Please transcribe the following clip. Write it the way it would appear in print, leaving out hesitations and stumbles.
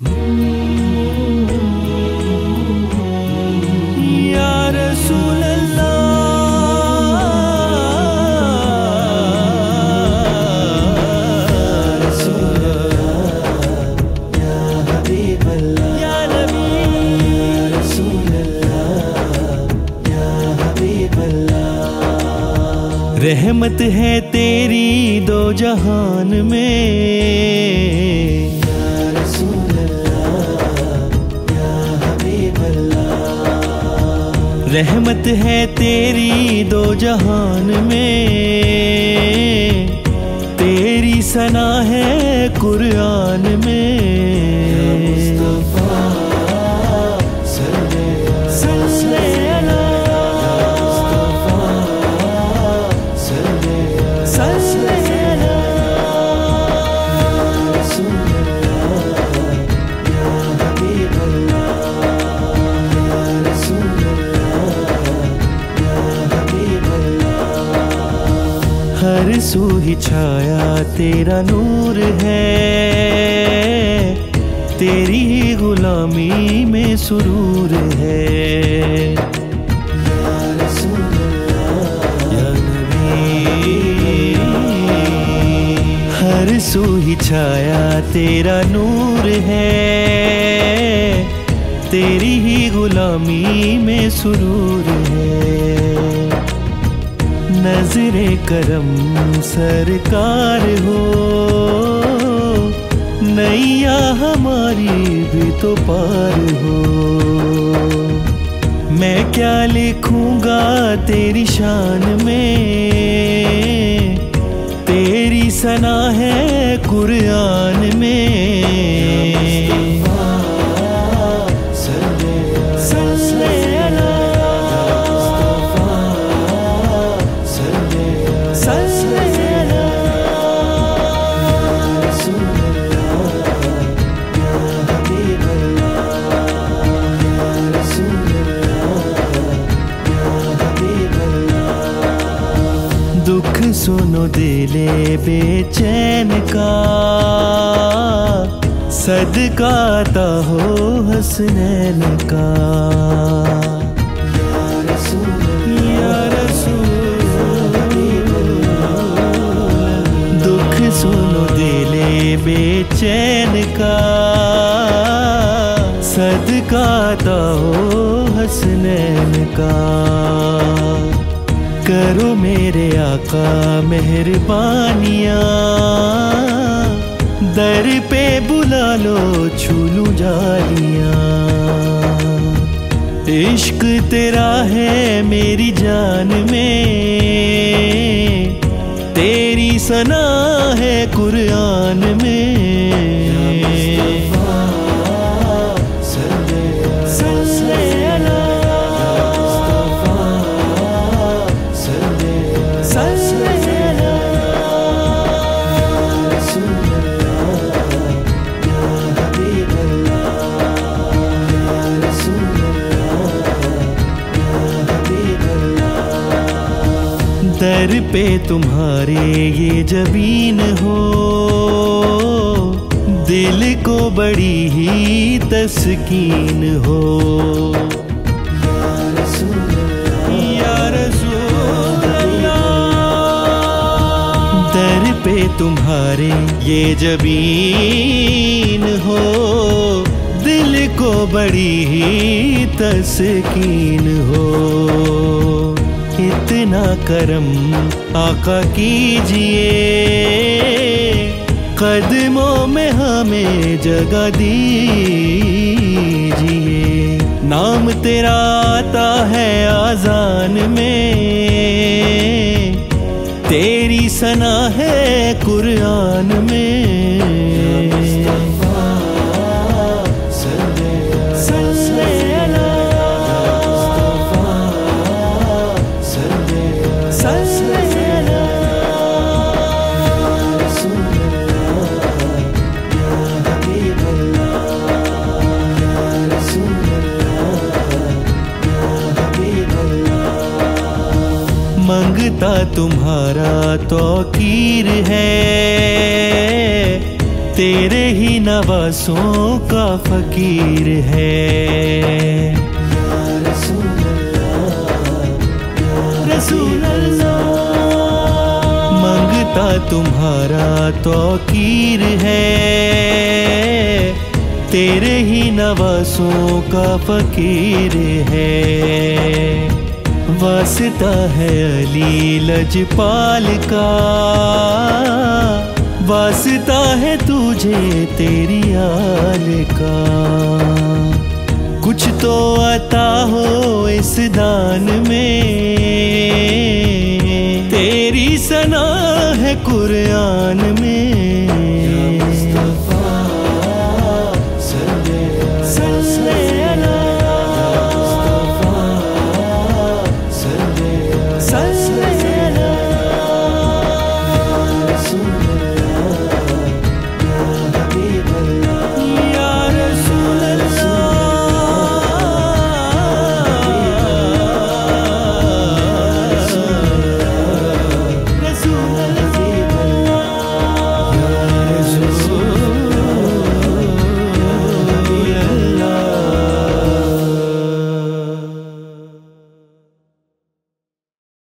रहमत है तेरी दो जहान में या रसूल अल्लाह या हबीब अल्लाह। रहमत है तेरी दो जहान में, तेरी सना है कुरान में। या मुस्तफा सल्ले अला सू ही छाया तेरा नूर है, तेरी गुलामी में सुरूर है। या नबी हर सू ही छाया तेरा नूर है, तेरी ही गुलामी में सुरूर है। नजरे करम सरकार हो, नैया हमारी भी तो पार हो। मैं क्या लिखूंगा तेरी शान में, तेरी सना है कुरान में। सुनो दिले बेचैन का, सदका ता हो हसनैन का। या रसूल दुख सुनो दिले बेचैन का, सदका ता हो हसनैन का। करो मेरे आका मेहरबानिया, दर पे बुला लो छूलू जालिया। इश्क तेरा है मेरी जान में, तेरी सना है कुरान में। दर पे तुम्हारे ये जबीन हो, दिल को बड़ी ही तस्कीन हो। या रसूल अल्लाह दर पे तुम्हारे ये जबीन हो, दिल को बड़ी ही तस्कीन हो। इतना करम आका कीजिए, कदमों में हमें जगह दीजिए। नाम तेरा आता है आजान में, तेरी सना है कुरान में। तुम्हारा तौकीर है, तेरे ही नवासों का फकीर है। या रसूल अल्लाह, या रसूल अल्लाह, मंगता तुम्हारा तौकीर है, तेरे ही नवासों का फकीर है। वास्ता है अली लजपाल का, वास्ता है तुझे तेरी आल का। कुछ तो आता हो इस दान में, तेरी सना है कुरान में।